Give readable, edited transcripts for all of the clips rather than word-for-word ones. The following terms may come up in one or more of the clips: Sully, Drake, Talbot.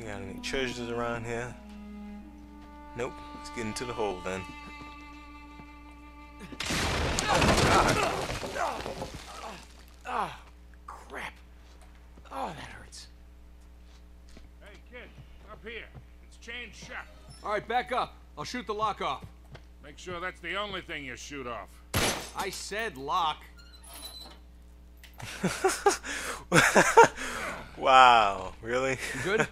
You got any treasures around here? Nope. Let's get into the hole then. Oh, God. Ah, crap. Oh, that hurts. Hey, kid, up here. It's chained shut. All right, back up. I'll shoot the lock off. Make sure that's the only thing you shoot off. I said lock. Wow, really? You good?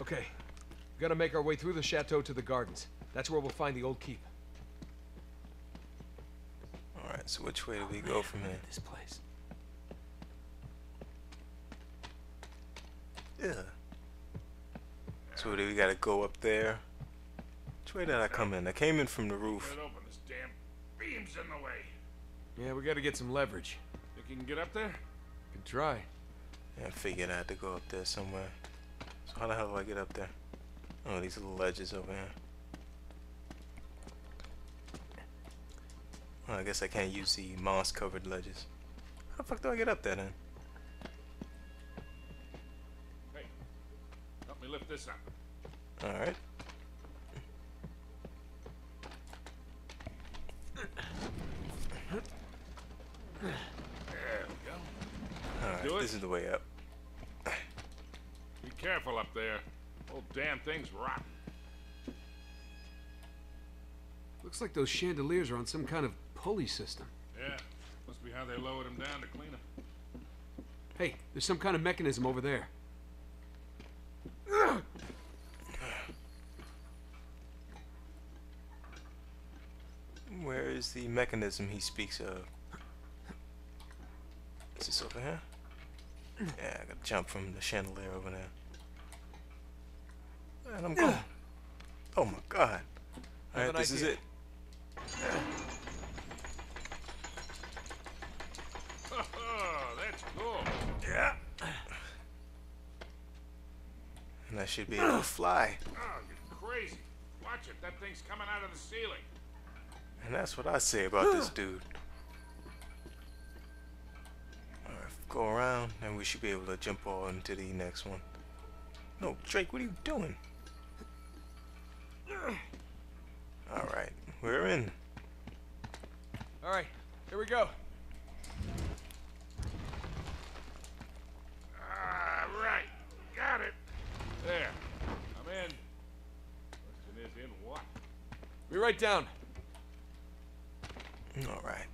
Okay. We've got to make our way through the chateau to the gardens. That's where we'll find the old keep. All right, so which way do we go from here? This place. Yeah. So do we got to go up there? Which way did I come in? I came in from the roof. Open this damn beam's in the way. Yeah, we got to get some leverage. Think you can get up there? Can try. Yeah, I figured I had to go up there somewhere. So how the hell do I get up there? Oh, these little ledges over here. Well, I guess I can't use the moss-covered ledges. How the fuck do I get up there then? Hey, help me lift this up. All right. This is the way up. Be careful up there. Old damn thing's rotten. Looks like those chandeliers are on some kind of pulley system. Yeah. Must be how they lowered them down to clean them. Hey, there's some kind of mechanism over there. Where is the mechanism he speaks of? Is this over here? Yeah, I gotta jump from the chandelier over there. And I'm going. Oh my God. Alright, this is it. Oh, that's cool. Yeah. And I should be able to fly. Oh, you're crazy. Watch it, that thing's coming out of the ceiling. And that's what I say about this dude. Go around and we should be able to jump on into the next one. No, Drake, what are you doing? Alright, we're in. Alright, here we go. Alright, got it. There, I'm in. Question is in what? Be right down. Alright.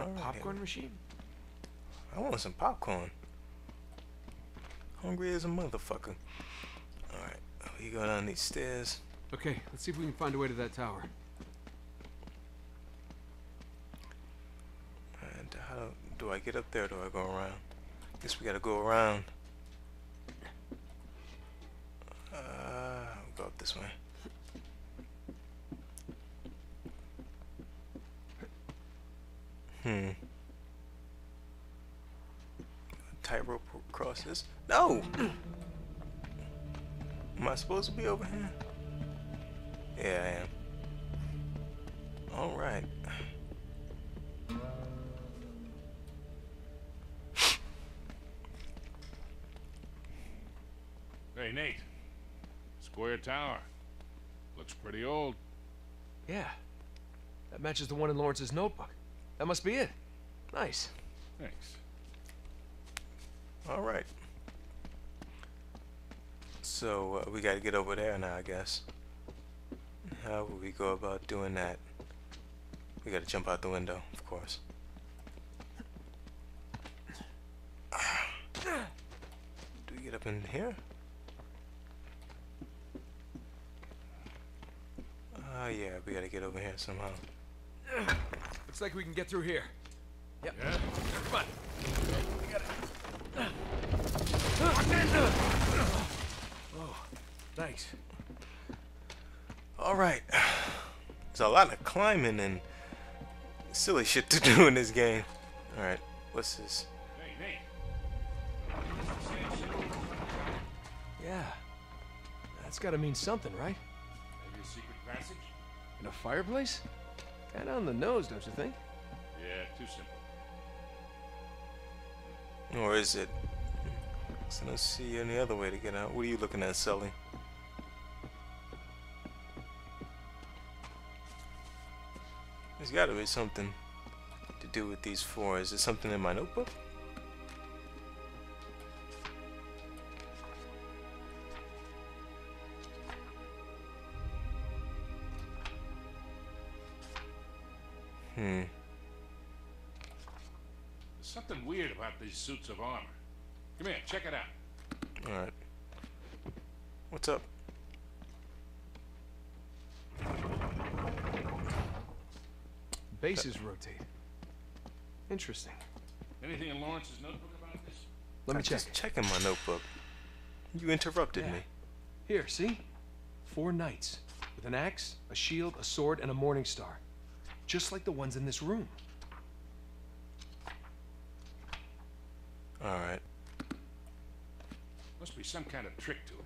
A popcorn machine? I want some popcorn. Hungry as a motherfucker. Alright, we go down these stairs. Okay, let's see if we can find a way to that tower. And how do I get up there or do I go around? I guess we gotta go around. We'll go up this way. Tightrope crosses. No! Am I supposed to be over here? Yeah, I am. Alright. Hey, Nate. Square tower. Looks pretty old. Yeah. That matches the one in Lawrence's notebook. That must be it. Nice. Thanks. All right. So we got to get over there now, I guess. How will we go about doing that? We got to jump out the window, of course. Do we get up in here? Yeah, we got to get over here somehow. Looks like we can get through here. Yep. Yeah. Come on. We got it. Oh, thanks. All right. There's a lot of climbing and silly shit to do in this game. All right. What's this? Hey, Nate. Yeah. That's got to mean something, right? Maybe a secret passage? In a fireplace? Kinda on the nose, don't you think? Yeah, too simple. Or is it? Because I don't see any other way to get out. What are you looking at, Sully? There's got to be something to do with these four. Is there something in my notebook? There's something weird about these suits of armor. Come here, check it out. All right. What's up? Bases rotate. Interesting. Anything in Lawrence's notebook about this? Let me check. I'm just checking my notebook. You interrupted me. Here, see? Four knights with an axe, a shield, a sword, and a morning star. Just like the ones in this room. All right. Must be some kind of trick to it.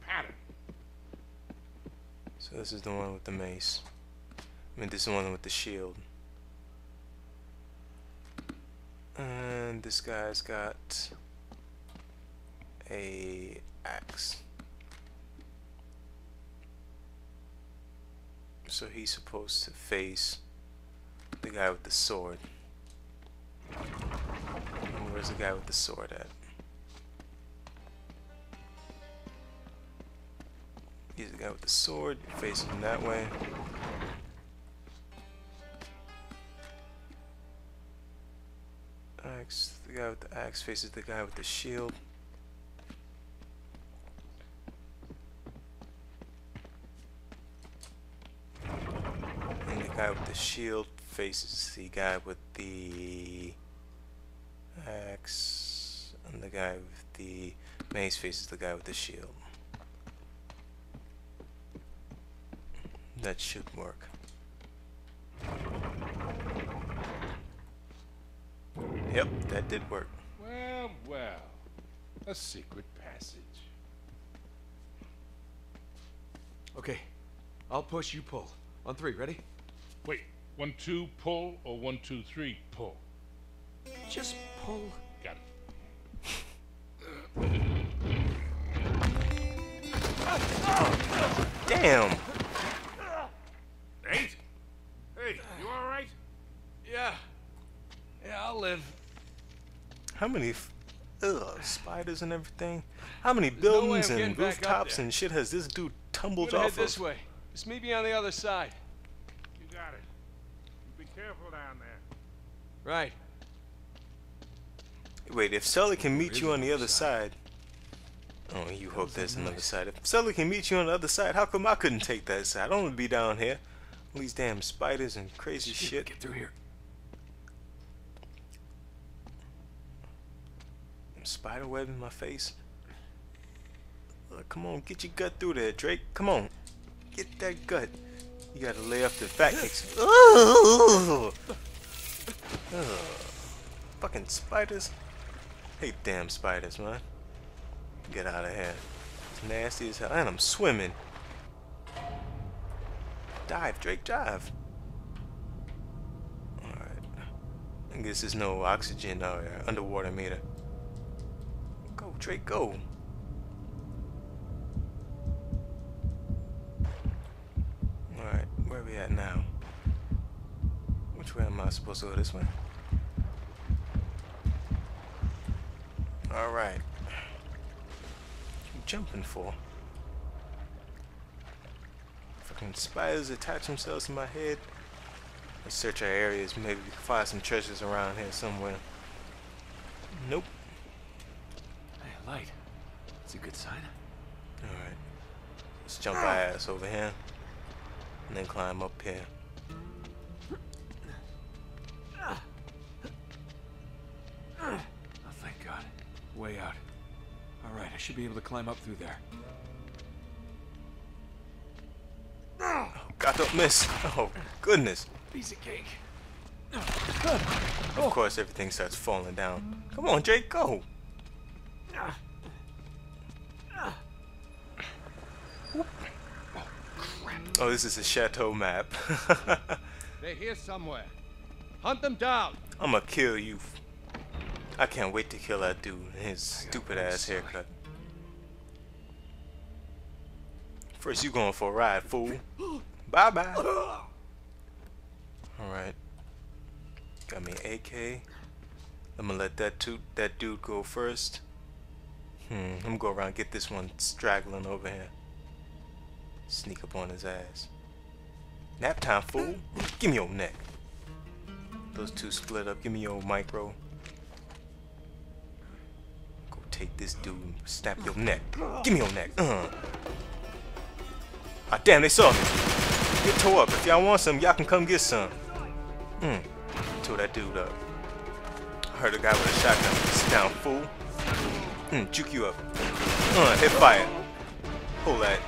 Pattern. So this is the one with the mace. I mean, this is the one with the shield. And this guy's got an axe. So he's supposed to face the guy with the sword. And where's the guy with the sword at? He's the guy with the sword, facing him that way. Axe, the guy with the axe faces the guy with the shield. And the guy with the shield faces the guy with the axe, and the guy with the mace faces the guy with the shield. That should work. Yep, that did work. Well, well. A secret passage. Okay. I'll push, you pull. On three, ready? Wait. 1, 2, pull, or 1, 2, 3, pull? Just pull. Got it. Damn! Nate? Hey, you alright? Yeah. Yeah, I'll live. How many spiders and everything? How many buildings and rooftops and shit has this dude tumbled off of? This way. Just meet me on the other side. You got it. You be careful down there. Right. Wait, if Sully can meet you on the other side. Oh, you hope there's another side. If Sully can meet you on the other side, how come I couldn't take that side? I don't want to be down here. All these damn spiders and crazy shit. Get through here. Spider web in my face. Come on, get your gut through there, Drake. Come on, get that gut. You gotta lay off the fat kicks. Fucking spiders. Hey, damn spiders, man. Get out of here. It's nasty as hell. And I'm swimming. Dive, Drake, dive. Alright. I guess there's no oxygen out here. Underwater meter. Drake, go. Alright, where are we at now? Which way am I supposed to go? This way? Alright. What you jumping for? Fucking spiders attach themselves to my head. Let's search our areas. Maybe we can find some treasures around here somewhere. Nope. Light. That's a good sign. Alright. Let's jump our ass over here. And then climb up here. Oh, thank God. Way out. Alright, I should be able to climb up through there. Oh, God, don't miss. Oh, goodness. Piece of cake. Of course, everything starts falling down. Come on, Jake, go. Oh, this is a chateau map. They're here somewhere. Hunt them down. I'ma kill you. I can't wait to kill that dude and his stupid ass haircut. First you going for a ride, fool. Bye bye. Alright. Got me an AK. I'm gonna let that dude go first. I'm gonna go around and get this one straggling over here. Sneak up on his ass. Nap time, fool. Give me your neck. Those two split up. Give me your micro. Go take this dude. Snap your neck. Give me your neck. Ah, damn, they saw me. Get tore up. If y'all want some, y'all can come get some. Tore that dude up. I heard a guy with a shotgun. Sit down, fool. Juke you up. Hit fire. Pull that.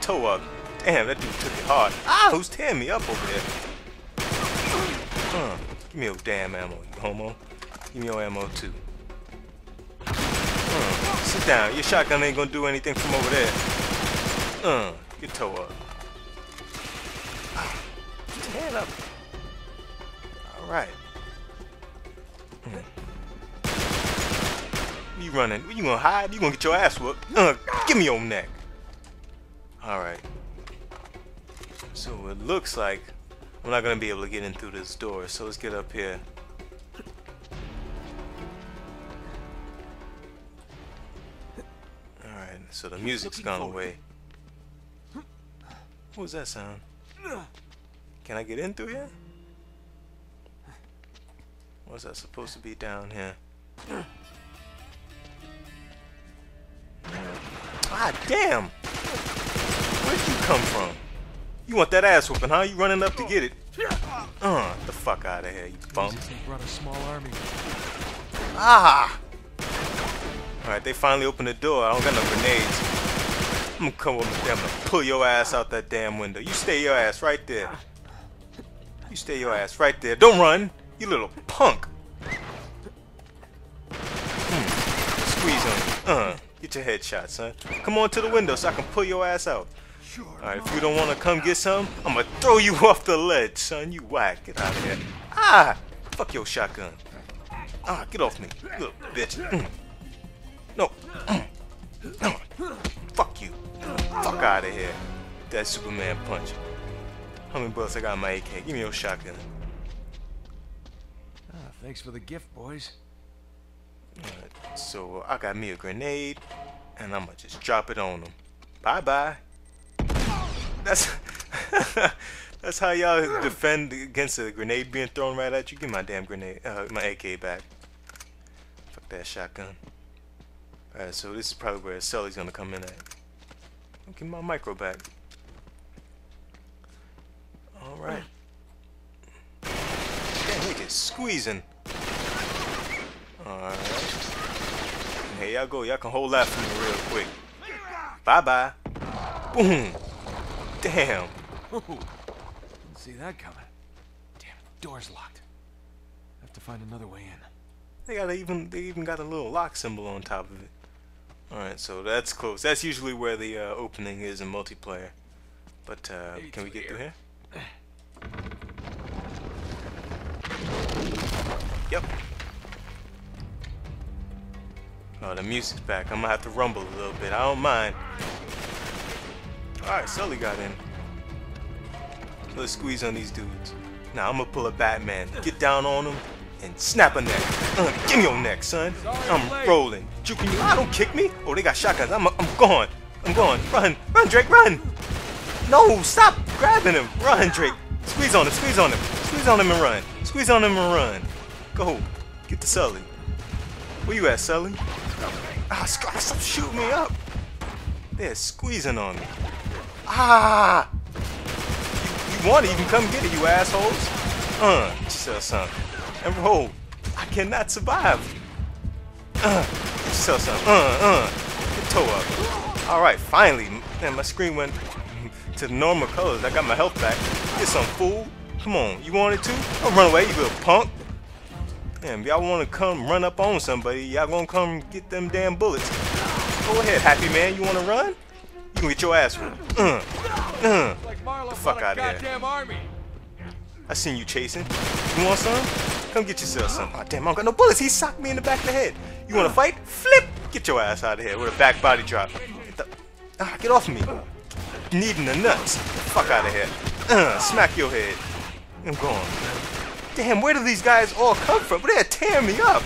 Toe up. Damn, that dude took it hard. Who's tearing me up over there? Give me your damn ammo, you homo. Give me your ammo too. Sit down. Your shotgun ain't gonna do anything from over there. Get toe up. Get your hand up. Alright. You running? You gonna hide? You gonna get your ass whooped? Give me your neck. Alright. So it looks like I'm not gonna be able to get in through this door. So let's get up here. Alright. So the music's gone away. What was that sound? Can I get in through here? Was I supposed to be down here? Damn! Where'd you come from? You want that ass whooping, huh? You running up to get it? Get the fuck out of here, you bum! Brought a small army. All right, they finally opened the door. I don't got no grenades. I'm gonna come over there and pull your ass out that damn window. You stay your ass right there. You stay your ass right there. Don't run, you little punk. Squeeze on you. Get your headshot, son. Come on to the window so I can pull your ass out. Alright, if you don't want to come get some, I'm going to throw you off the ledge, son. You whack. Get out of here. Fuck your shotgun. Get off me, you little bitch. No. Fuck you. Fuck out of here. That Superman punch. How many bullets I got in my AK? Give me your shotgun. Thanks for the gift, boys. Alright, so I got me a grenade, and I'm gonna just drop it on them. Bye bye. That's how y'all defend against a grenade being thrown right at you. Give my damn grenade, my AK back. Fuck that shotgun. Alright, so this is probably where Sully's gonna come in at. I'll get my micro back. Alright. Damn, he just squeezing. Alright. Hey, y'all go. Y'all can hold that for me real quick. Bye bye. Boom. Damn. Ooh, didn't see that coming. Damn, the door's locked. I have to find another way in. They even got a little lock symbol on top of it. Alright, so that's close. That's usually where the opening is in multiplayer. But can we get through here? Yep. Oh, the music's back. I'm gonna have to rumble a little bit. I don't mind. Alright, Sully got in. Let's squeeze on these dudes. Now I'm gonna pull a Batman. Get down on them and snap a neck. Give me your neck, son. I'm rolling. Juking you. Don't kick me. Oh, they got shotguns. I'm gone. I'm gone. Run. Run, Drake. Run. No, stop grabbing him. Run, Drake. Squeeze on him. Squeeze on him. Squeeze on him and run. Squeeze on him and run. Go. Get to Sully. Where you at, Sully? Stop shooting me up. They're squeezing on me. You want it, you can come get it, you assholes. Sell some. And roll. I cannot survive. Sell some. Get toe up. Alright, finally. Man, my screen went to normal colors. I got my health back. Get some, fool. Come on, you want it too? Don't run away, you little punk. Damn, y'all wanna come run up on somebody, y'all gonna come get them damn bullets. Go ahead, happy man, you wanna run? You can get your ass whooped. Like the fuck out of here. Army. I seen you chasing. You want some? Come get yourself some. Oh, damn, I don't got no bullets. He socked me in the back of the head. You want to fight? Flip! Get your ass out of here with a back body drop. Get the... Ah, get off me. Needing the nuts. Fuck out of here. Smack your head. I'm gone. Damn, where do these guys all come from? They're tearing me up.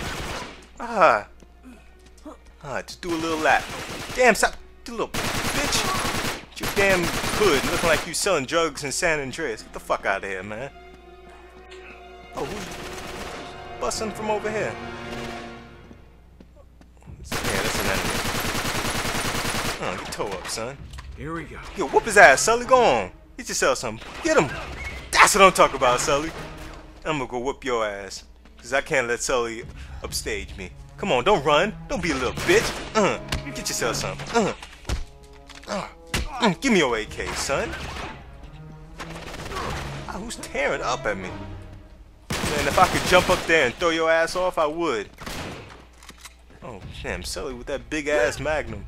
Ah. Ah, just do a little lap. Damn, stop. Do a little bitch. Get your damn hood looking like you selling drugs in San Andreas. Get the fuck out of here, man. Oh, who's busting from over here? Yeah, that's an enemy. Oh, get toe up, son. Here we go. Yo, whoop his ass, Sully. Go on. Get yourself something. Get him. That's what I'm talking about, Sully. I'm gonna go whoop your ass. Because I can't let Sully upstage me. Come on, don't run. Don't be a little bitch. Get yourself something. Give me your AK, son. Ah, who's tearing up at me? Man, if I could jump up there and throw your ass off, I would. Oh, damn, Sully with that big-ass magnum.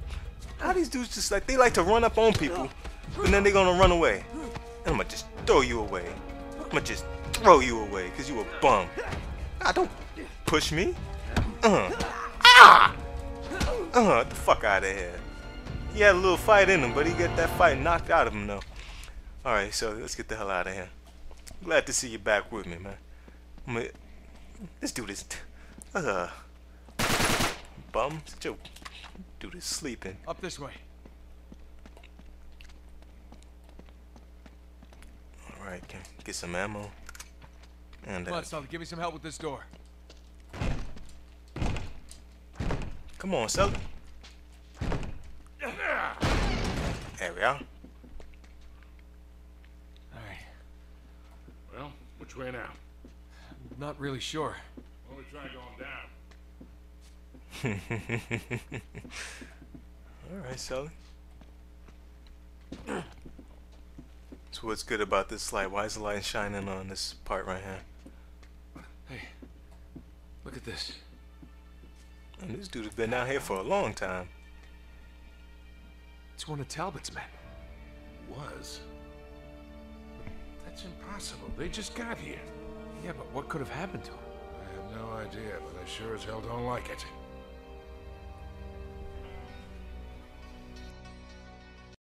How these dudes just like, they like to run up on people, and then they're gonna run away. And I'm gonna just throw you away. I'm gonna just throw you away, because you a bum. Ah, don't push me. Get the fuck out of here. He had a little fight in him, but he got that fight knocked out of him, though. Alright, so let's get the hell out of here. Glad to see you back with me, man. I'm gonna, let's do this. Bum. Dude is sleeping. Up this way. Alright, can I get some ammo. And come on, Sully, give me some help with this door. Come on, Sully. There we are. Alright. Well, which way now? I'm not really sure. Why don't we try going down? Alright, Sully. So what's good about this light? Why is the light shining on this part right here? Hey, look at this. And this dude has been out here for a long time. It's one of Talbot's men. Was? That's impossible. They just got here. Yeah, but what could have happened to him? I have no idea, but I sure as hell don't like it.